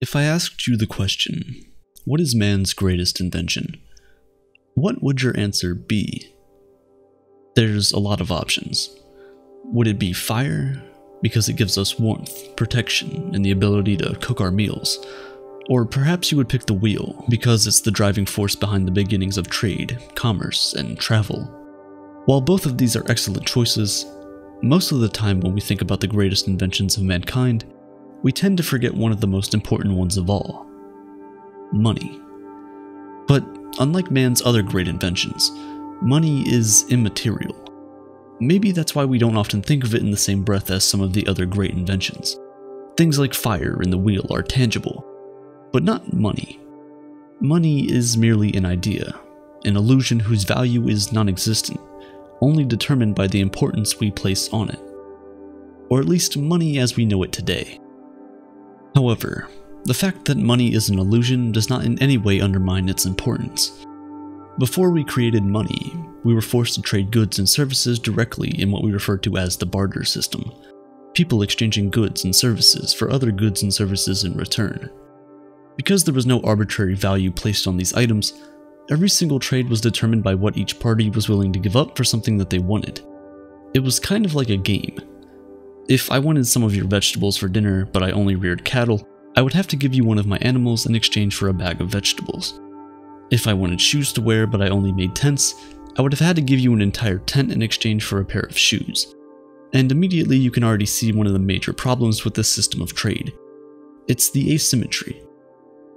If I asked you the question, what is man's greatest invention? What would your answer be? There's a lot of options. Would it be fire, because it gives us warmth, protection, and the ability to cook our meals? Or perhaps you would pick the wheel, because it's the driving force behind the beginnings of trade, commerce, and travel. While both of these are excellent choices, most of the time when we think about the greatest inventions of mankind, we tend to forget one of the most important ones of all: money. But unlike man's other great inventions, money is immaterial. Maybe that's why we don't often think of it in the same breath as some of the other great inventions. Things like fire and the wheel are tangible, but not money. Money is merely an idea, an illusion whose value is non-existent, only determined by the importance we place on it. Or at least money as we know it today. However, the fact that money is an illusion does not in any way undermine its importance. Before we created money, we were forced to trade goods and services directly in what we refer to as the barter system, people exchanging goods and services for other goods and services in return. Because there was no arbitrary value placed on these items, every single trade was determined by what each party was willing to give up for something that they wanted. It was kind of like a game. If I wanted some of your vegetables for dinner, but I only reared cattle, I would have to give you one of my animals in exchange for a bag of vegetables. If I wanted shoes to wear, but I only made tents, I would have had to give you an entire tent in exchange for a pair of shoes. And immediately you can already see one of the major problems with this system of trade. It's the asymmetry.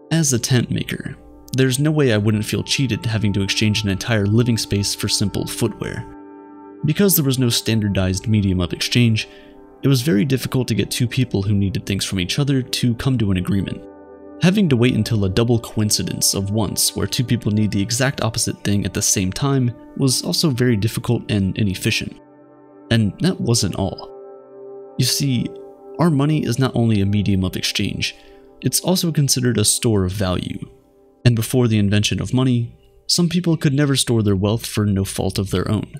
As a tent maker, there's no way I wouldn't feel cheated having to exchange an entire living space for simple footwear. Because there was no standardized medium of exchange, it was very difficult to get two people who needed things from each other to come to an agreement. Having to wait until a double coincidence of once where two people need the exact opposite thing at the same time was also very difficult and inefficient. And that wasn't all. You see, our money is not only a medium of exchange, it's also considered a store of value. And before the invention of money, some people could never store their wealth for no fault of their own.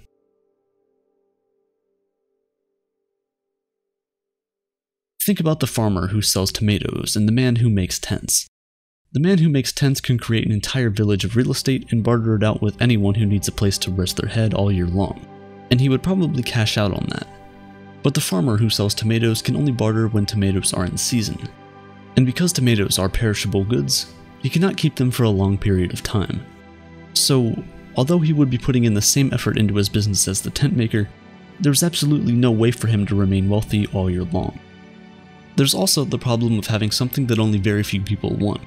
Think about the farmer who sells tomatoes and the man who makes tents. The man who makes tents can create an entire village of real estate and barter it out with anyone who needs a place to rest their head all year long, and he would probably cash out on that. But the farmer who sells tomatoes can only barter when tomatoes are in season. And because tomatoes are perishable goods, he cannot keep them for a long period of time. So, although he would be putting in the same effort into his business as the tent maker, there's absolutely no way for him to remain wealthy all year long. There's also the problem of having something that only very few people want.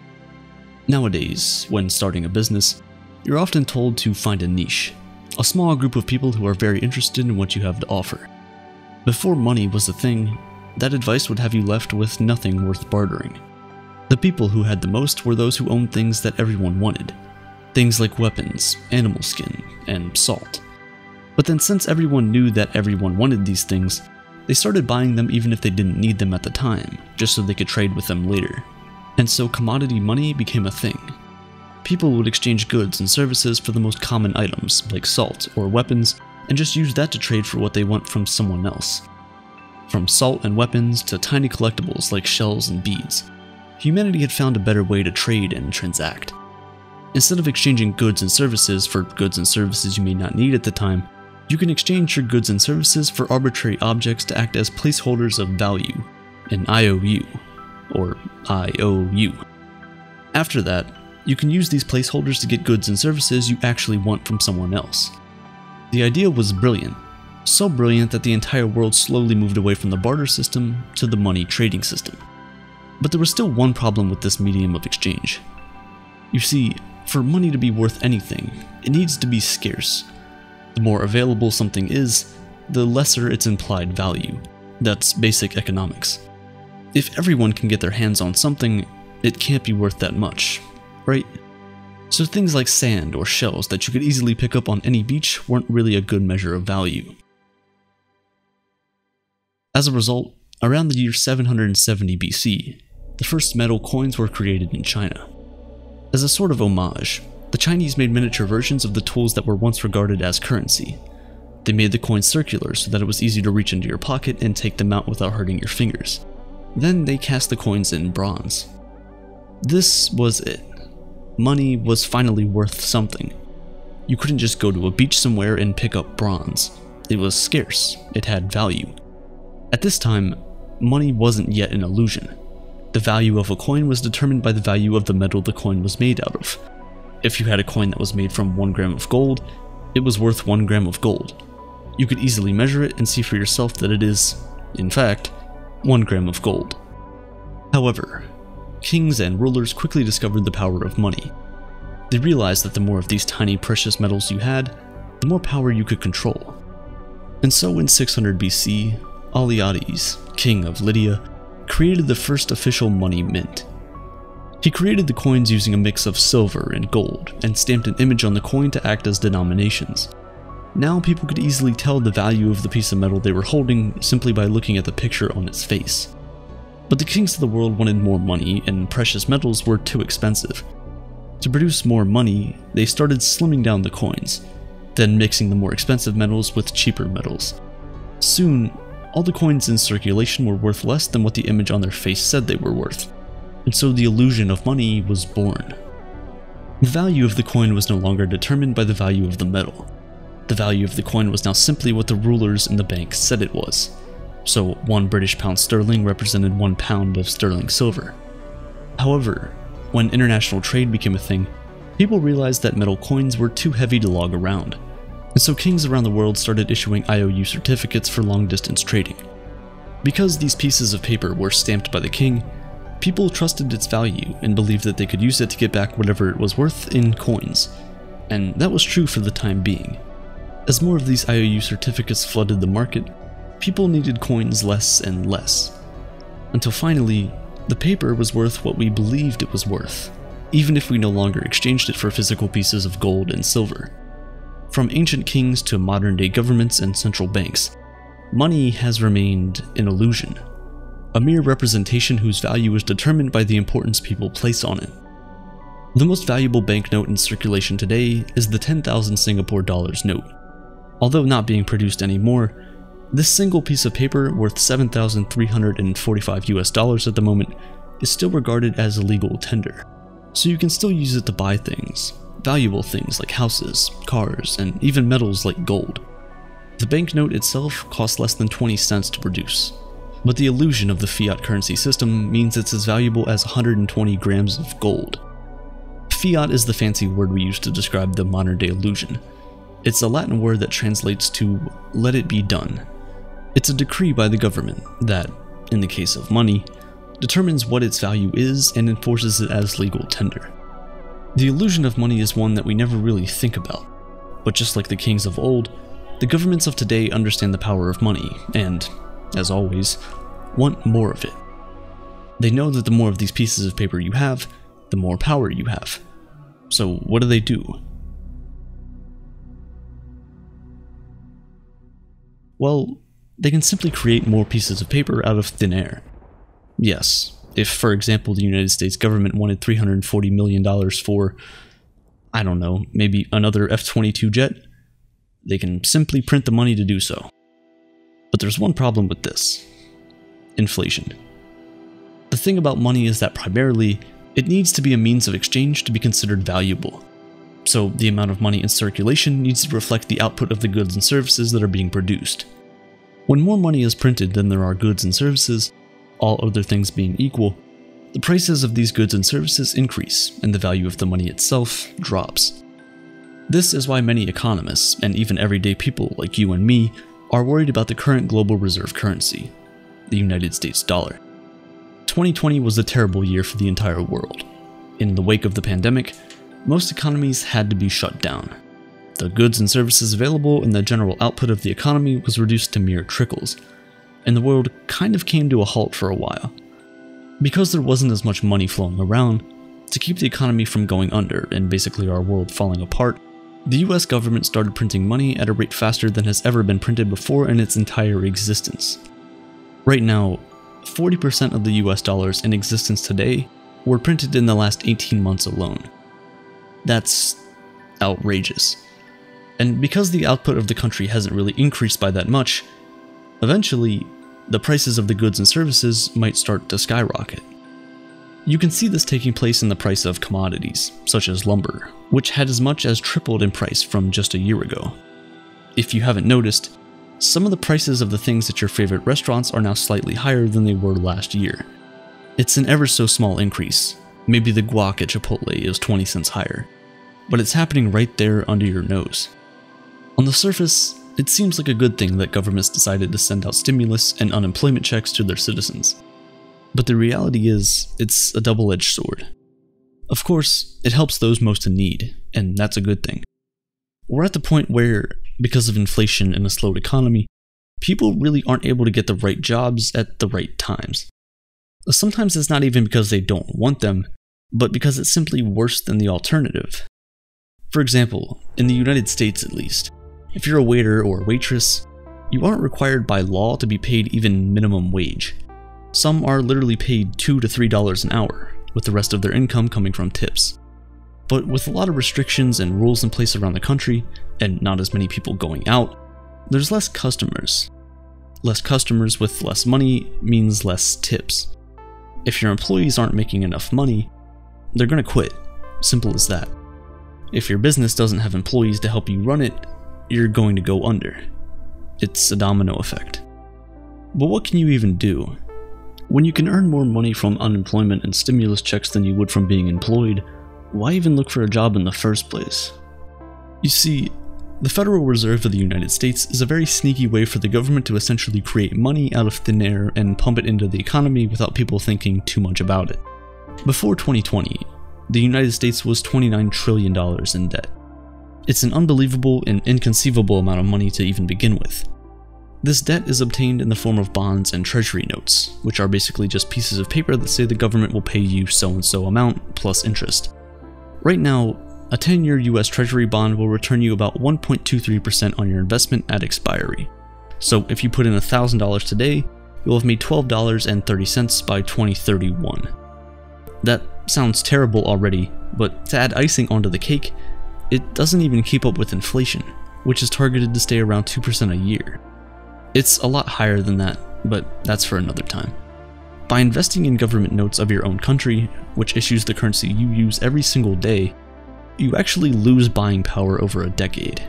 Nowadays, when starting a business, you're often told to find a niche, a small group of people who are very interested in what you have to offer. Before money was a thing, that advice would have you left with nothing worth bartering. The people who had the most were those who owned things that everyone wanted, things like weapons, animal skin, and salt. But then since everyone knew that everyone wanted these things, they started buying them even if they didn't need them at the time, just so they could trade with them later. And so commodity money became a thing. People would exchange goods and services for the most common items, like salt or weapons, and just use that to trade for what they want from someone else. From salt and weapons to tiny collectibles like shells and beads, humanity had found a better way to trade and transact. Instead of exchanging goods and services for goods and services you may not need at the time, you can exchange your goods and services for arbitrary objects to act as placeholders of value, an IOU, or IOU. After that, you can use these placeholders to get goods and services you actually want from someone else. The idea was brilliant, so brilliant that the entire world slowly moved away from the barter system to the money trading system. But there was still one problem with this medium of exchange. You see, for money to be worth anything, it needs to be scarce. The more available something is, the lesser its implied value. That's basic economics. If everyone can get their hands on something, it can't be worth that much, right? So things like sand or shells that you could easily pick up on any beach weren't really a good measure of value. As a result, around the year 770 BC, the first metal coins were created in China. As a sort of homage, the Chinese made miniature versions of the tools that were once regarded as currency. They made the coin circular so that it was easy to reach into your pocket and take them out without hurting your fingers. Then they cast the coins in bronze. This was it. Money was finally worth something. You couldn't just go to a beach somewhere and pick up bronze. It was scarce. It had value. At this time, money wasn't yet an illusion. The value of a coin was determined by the value of the metal the coin was made out of. If you had a coin that was made from 1 gram of gold, it was worth 1 gram of gold. You could easily measure it and see for yourself that it is, in fact, 1 gram of gold. However, kings and rulers quickly discovered the power of money. They realized that the more of these tiny precious metals you had, the more power you could control. And so in 600 BC, Alyattes, king of Lydia, created the first official money mint. He created the coins using a mix of silver and gold, and stamped an image on the coin to act as denominations. Now people could easily tell the value of the piece of metal they were holding simply by looking at the picture on its face. But the kings of the world wanted more money, and precious metals were too expensive. To produce more money, they started slimming down the coins, then mixing the more expensive metals with cheaper metals. Soon, all the coins in circulation were worth less than what the image on their face said they were worth, and so the illusion of money was born. The value of the coin was no longer determined by the value of the metal. The value of the coin was now simply what the rulers in the bank said it was. So 1 British pound sterling represented 1 pound of sterling silver. However, when international trade became a thing, people realized that metal coins were too heavy to lug around, and so kings around the world started issuing IOU certificates for long-distance trading. Because these pieces of paper were stamped by the king, people trusted its value and believed that they could use it to get back whatever it was worth in coins, and that was true for the time being. As more of these IOU certificates flooded the market, people needed coins less and less, until finally, the paper was worth what we believed it was worth, even if we no longer exchanged it for physical pieces of gold and silver. From ancient kings to modern-day governments and central banks, money has remained an illusion, a mere representation whose value is determined by the importance people place on it. The most valuable banknote in circulation today is the 10,000 Singapore dollars note. Although not being produced anymore, this single piece of paper, worth $7,345 at the moment, is still regarded as illegal tender. So you can still use it to buy things, valuable things like houses, cars, and even metals like gold. The banknote itself costs less than 20 cents to produce, but the illusion of the fiat currency system means it's as valuable as 120 grams of gold. Fiat is the fancy word we use to describe the modern-day illusion. It's a Latin word that translates to "let it be done." It's a decree by the government that, in the case of money, determines what its value is and enforces it as legal tender. The illusion of money is one that we never really think about, but just like the kings of old, the governments of today understand the power of money and, as always, want more of it. They know that the more of these pieces of paper you have, the more power you have. So what do they do? Well, they can simply create more pieces of paper out of thin air. Yes, if for example the United States government wanted $340 million for, I don't know, maybe another F-22 jet, they can simply print the money to do so. But there's one problem with this: inflation. The thing about money is that primarily, it needs to be a means of exchange to be considered valuable. So the amount of money in circulation needs to reflect the output of the goods and services that are being produced. When more money is printed than there are goods and services, all other things being equal, the prices of these goods and services increase, and the value of the money itself drops. This is why many economists, and even everyday people like you and me, are worried about the current global reserve currency, the United States dollar. 2020 was a terrible year for the entire world. In the wake of the pandemic, most economies had to be shut down. The goods and services available and the general output of the economy was reduced to mere trickles, and the world kind of came to a halt for a while. Because there wasn't as much money flowing around, to keep the economy from going under and basically our world falling apart, the US government started printing money at a rate faster than has ever been printed before in its entire existence. Right now, 40% of the US dollars in existence today were printed in the last 18 months alone. That's outrageous. And because the output of the country hasn't really increased by that much, eventually, the prices of the goods and services might start to skyrocket. You can see this taking place in the price of commodities, such as lumber, which had as much as tripled in price from just a year ago. If you haven't noticed, some of the prices of the things at your favorite restaurants are now slightly higher than they were last year. It's an ever so small increase. Maybe the guac at Chipotle is 20 cents higher, but it's happening right there under your nose. On the surface, it seems like a good thing that governments decided to send out stimulus and unemployment checks to their citizens. But the reality is, it's a double-edged sword. Of course, it helps those most in need, and that's a good thing. We're at the point where, because of inflation and a slowed economy, people really aren't able to get the right jobs at the right times. Sometimes it's not even because they don't want them, but because it's simply worse than the alternative. For example, in the United States at least, if you're a waiter or a waitress, you aren't required by law to be paid even minimum wage. Some are literally paid $2 to $3 an hour, with the rest of their income coming from tips. But with a lot of restrictions and rules in place around the country, and not as many people going out, there's less customers. Less customers with less money means less tips. If your employees aren't making enough money, they're going to quit. Simple as that. If your business doesn't have employees to help you run it, you're going to go under. It's a domino effect. But what can you even do? When you can earn more money from unemployment and stimulus checks than you would from being employed, why even look for a job in the first place? You see, the Federal Reserve of the United States is a very sneaky way for the government to essentially create money out of thin air and pump it into the economy without people thinking too much about it. Before 2020, the United States was $29 trillion in debt. It's an unbelievable and inconceivable amount of money to even begin with. This debt is obtained in the form of bonds and treasury notes, which are basically just pieces of paper that say the government will pay you so-and-so amount plus interest. Right now, a 10-year US treasury bond will return you about 1.23% on your investment at expiry. So if you put in $1,000 today, you'll have made $12.30 by 2031. That sounds terrible already, but to add icing onto the cake, it doesn't even keep up with inflation, which is targeted to stay around 2% a year. It's a lot higher than that, but that's for another time. By investing in government notes of your own country, which issues the currency you use every single day, you actually lose buying power over a decade.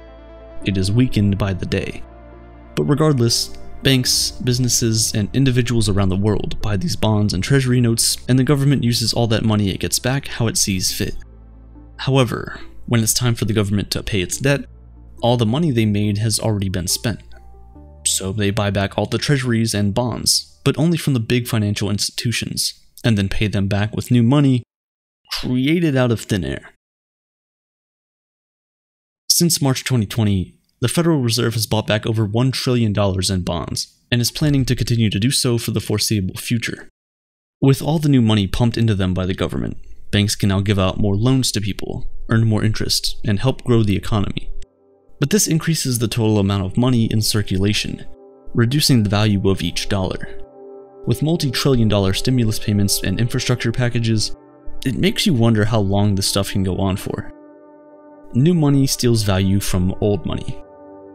It is weakened by the day. But regardless, banks, businesses, and individuals around the world buy these bonds and treasury notes, and the government uses all that money it gets back how it sees fit. However, when it's time for the government to pay its debt, all the money they made has already been spent. So they buy back all the treasuries and bonds, but only from the big financial institutions, and then pay them back with new money created out of thin air. Since March 2020, the Federal Reserve has bought back over $1 trillion in bonds, and is planning to continue to do so for the foreseeable future. With all the new money pumped into them by the government, banks can now give out more loans to people, earn more interest, and help grow the economy. But this increases the total amount of money in circulation, reducing the value of each dollar. With multi-trillion dollar stimulus payments and infrastructure packages, it makes you wonder how long this stuff can go on for. New money steals value from old money.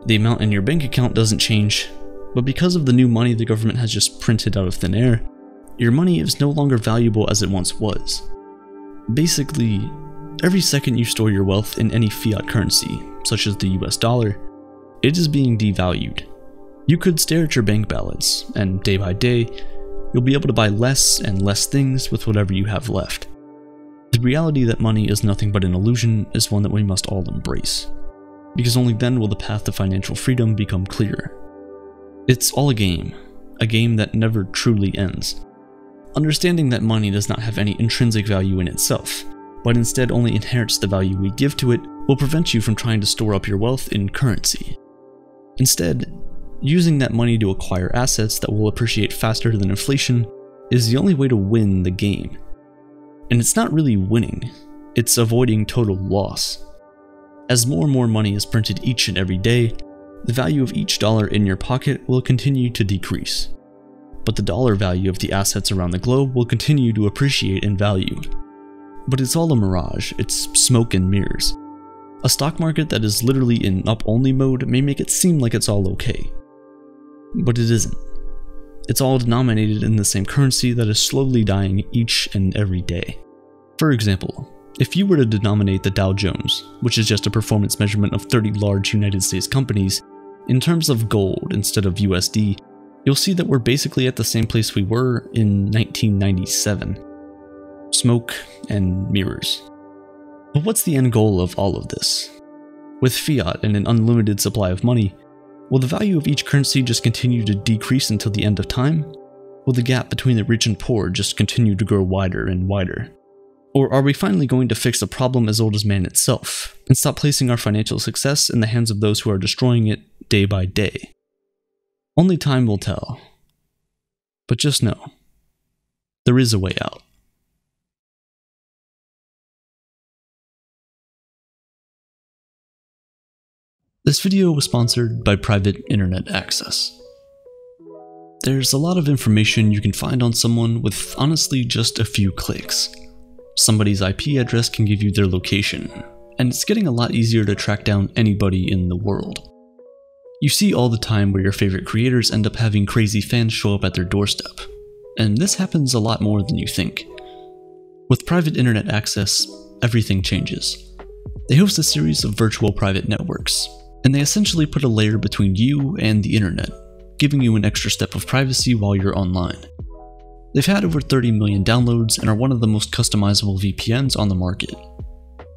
The amount in your bank account doesn't change, but because of the new money the government has just printed out of thin air, your money is no longer valuable as it once was. Basically, every second you store your wealth in any fiat currency, such as the US dollar, it is being devalued. You could stare at your bank balance, and day by day, you'll be able to buy less and less things with whatever you have left. The reality that money is nothing but an illusion is one that we must all embrace, because only then will the path to financial freedom become clearer. It's all a game that never truly ends. Understanding that money does not have any intrinsic value in itself, but instead only inherits the value we give to it, will prevent you from trying to store up your wealth in currency. Instead, using that money to acquire assets that will appreciate faster than inflation is the only way to win the game. And it's not really winning, it's avoiding total loss. As more and more money is printed each and every day, the value of each dollar in your pocket will continue to decrease. But the dollar value of the assets around the globe will continue to appreciate in value. But it's all a mirage, it's smoke and mirrors. A stock market that is literally in up-only mode may make it seem like it's all okay. But it isn't. It's all denominated in the same currency that is slowly dying each and every day. For example, if you were to denominate the Dow Jones, which is just a performance measurement of 30 large United States companies, in terms of gold instead of USD, you'll see that we're basically at the same place we were in 1997. Smoke and mirrors. But what's the end goal of all of this? With fiat and an unlimited supply of money, will the value of each currency just continue to decrease until the end of time? Will the gap between the rich and poor just continue to grow wider and wider? Or are we finally going to fix a problem as old as man itself, and stop placing our financial success in the hands of those who are destroying it day by day? Only time will tell. But just know, there is a way out. This video was sponsored by Private Internet Access. There's a lot of information you can find on someone with honestly just a few clicks. Somebody's IP address can give you their location, and it's getting a lot easier to track down anybody in the world. You see all the time where your favorite creators end up having crazy fans show up at their doorstep, and this happens a lot more than you think. With Private Internet Access, everything changes. They host a series of virtual private networks, and they essentially put a layer between you and the internet, giving you an extra step of privacy while you're online. They've had over 30 million downloads and are one of the most customizable VPNs on the market.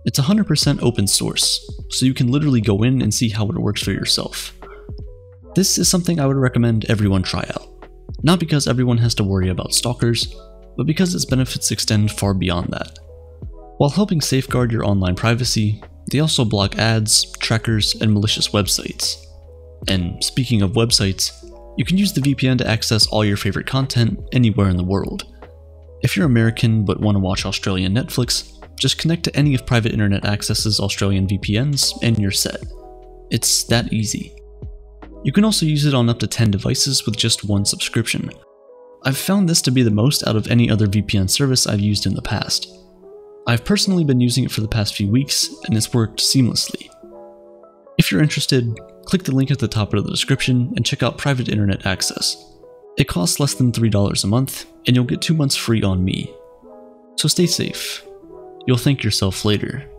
It's 100% open source, so you can literally go in and see how it works for yourself. This is something I would recommend everyone try out, not because everyone has to worry about stalkers, but because its benefits extend far beyond that. While helping safeguard your online privacy, they also block ads, trackers, and malicious websites. And speaking of websites, you can use the VPN to access all your favorite content anywhere in the world. If you're American but want to watch Australian Netflix, just connect to any of Private Internet Access's Australian VPNs and you're set. It's that easy. You can also use it on up to 10 devices with just one subscription. I've found this to be the most out of any other VPN service I've used in the past. I've personally been using it for the past few weeks, and it's worked seamlessly. If you're interested, click the link at the top of the description and check out Private Internet Access. It costs less than $3 a month, and you'll get 2 months free on me. So stay safe. You'll thank yourself later.